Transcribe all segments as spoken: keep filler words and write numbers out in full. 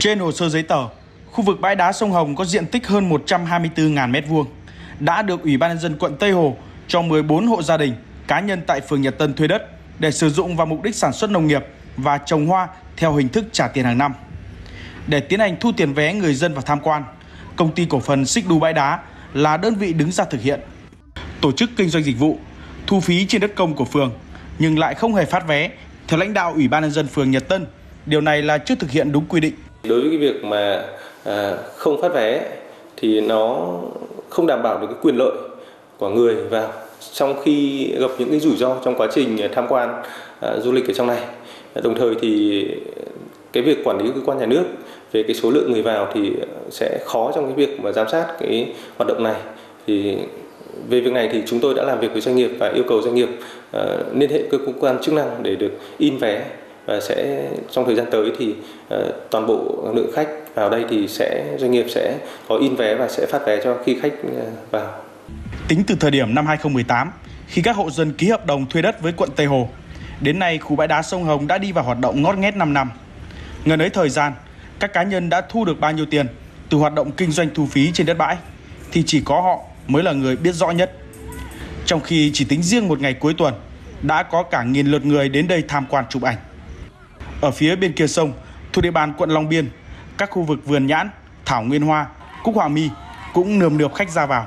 Trên hồ sơ giấy tờ, khu vực bãi đá sông Hồng có diện tích hơn một trăm hai mươi tư nghìn mét vuông, đã được Ủy ban nhân dân quận Tây Hồ cho mười bốn hộ gia đình, cá nhân tại phường Nhật Tân thuê đất để sử dụng vào mục đích sản xuất nông nghiệp và trồng hoa theo hình thức trả tiền hàng năm. Để tiến hành thu tiền vé người dân vào tham quan, công ty cổ phần Xích Đu Bãi Đá là đơn vị đứng ra thực hiện. Tổ chức kinh doanh dịch vụ, thu phí trên đất công của phường nhưng lại không hề phát vé theo lãnh đạo Ủy ban nhân dân phường Nhật Tân. Điều này là chưa thực hiện đúng quy định. Đối với cái việc mà à, không phát vé thì nó không đảm bảo được cái quyền lợi của người vào, trong khi gặp những cái rủi ro trong quá trình tham quan à, du lịch ở trong này. Đồng thời thì cái việc quản lý của cơ quan nhà nước về cái số lượng người vào thì sẽ khó trong cái việc mà giám sát cái hoạt động này. Thì về việc này thì chúng tôi đã làm việc với doanh nghiệp và yêu cầu doanh nghiệp à, liên hệ cơ quan chức năng để được in vé. Và sẽ trong thời gian tới thì uh, toàn bộ lượng khách vào đây thì sẽ doanh nghiệp sẽ có in vé và sẽ phát vé cho khi khách uh, vào. Tính từ thời điểm năm hai nghìn không trăm mười tám, khi các hộ dân ký hợp đồng thuê đất với quận Tây Hồ, đến nay khu bãi đá sông Hồng đã đi vào hoạt động ngót nghét năm năm. Ngần ấy thời gian, các cá nhân đã thu được bao nhiêu tiền từ hoạt động kinh doanh thu phí trên đất bãi thì chỉ có họ mới là người biết rõ nhất. Trong khi chỉ tính riêng một ngày cuối tuần, đã có cả nghìn lượt người đến đây tham quan chụp ảnh. Ở phía bên kia sông, thuộc địa bàn quận Long Biên, các khu vực Vườn Nhãn, Thảo Nguyên Hoa, Cúc Họa Mi cũng nườm nượp khách ra vào.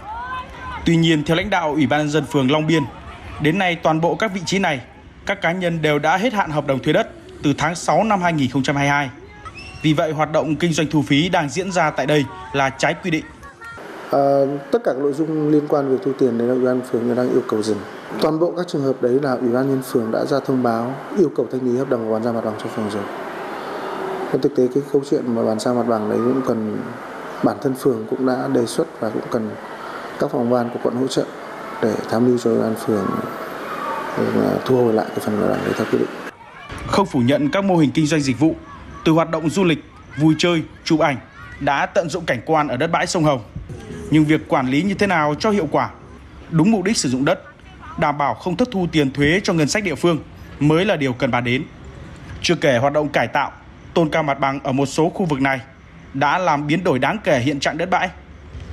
Tuy nhiên, theo lãnh đạo Ủy ban nhân dân phường Long Biên, đến nay toàn bộ các vị trí này, các cá nhân đều đã hết hạn hợp đồng thuê đất từ tháng sáu năm hai nghìn không trăm hai mươi hai. Vì vậy, hoạt động kinh doanh thu phí đang diễn ra tại đây là trái quy định. À, tất cả các nội dung liên quan về thu tiền đấy là Ủy ban phường đang yêu cầu dừng. Toàn bộ các trường hợp đấy là Ủy ban nhân phường đã ra thông báo yêu cầu thanh lý hợp đồng và bàn giao mặt bằng cho phường rồi. Nên thực tế cái câu chuyện mà bàn giao mặt bằng đấy cũng cần bản thân phường cũng đã đề xuất và cũng cần các phòng ban của quận hỗ trợ để tham mưu cho Ủy ban phường thu hồi lại cái phần mặt bằng đấy theo quy định. Không phủ nhận các mô hình kinh doanh dịch vụ từ hoạt động du lịch, vui chơi, chụp ảnh đã tận dụng cảnh quan ở đất bãi sông Hồng. Nhưng việc quản lý như thế nào cho hiệu quả, đúng mục đích sử dụng đất, đảm bảo không thất thu tiền thuế cho ngân sách địa phương mới là điều cần bàn đến. Chưa kể hoạt động cải tạo, tôn cao mặt bằng ở một số khu vực này đã làm biến đổi đáng kể hiện trạng đất bãi,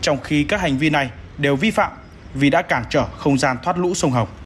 trong khi các hành vi này đều vi phạm vì đã cản trở không gian thoát lũ sông Hồng.